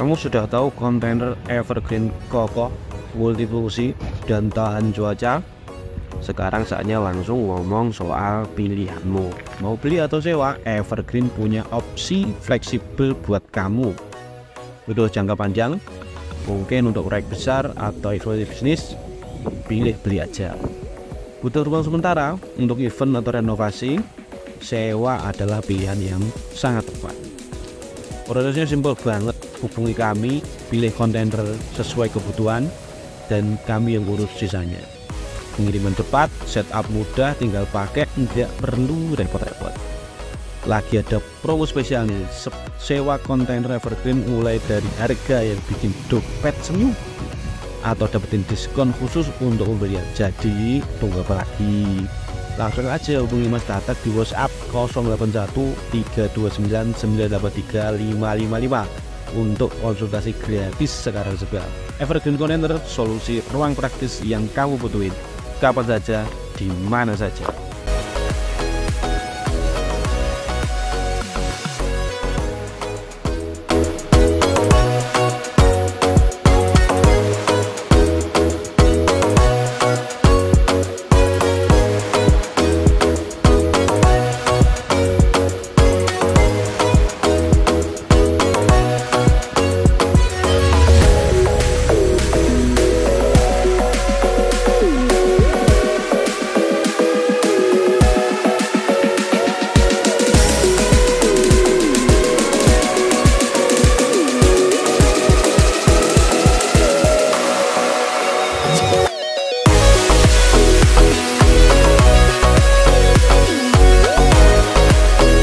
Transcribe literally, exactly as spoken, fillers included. Kamu sudah tahu kontainer Evergreen kokoh, multifungsi, dan tahan cuaca? Sekarang saatnya langsung ngomong soal pilihanmu. Mau beli atau sewa, Evergreen punya opsi fleksibel buat kamu. Butuh jangka panjang? Mungkin untuk proyek besar atau ekspansi bisnis? Pilih beli aja. Butuh ruang sementara untuk event atau renovasi? Sewa adalah pilihan yang sangat tepat. Prosesnya simpel banget. Hubungi kami, pilih kontainer sesuai kebutuhan, dan kami yang urus sisanya. Pengiriman cepat, setup mudah, tinggal pakai, tidak perlu repot-repot. Lagi ada promo spesial nih, sewa kontainer Evergreen mulai dari harga yang bikin dompet senyum, atau dapetin diskon khusus untuk pembelian. Jadi tunggu apa lagi? Langsung aja hubungi Mas Datak di WhatsApp nol delapan satu tiga dua sembilan sembilan delapan tiga lima lima lima. Untuk konsultasi gratis sekarang juga. Evergreen Container, solusi ruang praktis yang kamu butuhin, kapan saja, di mana saja.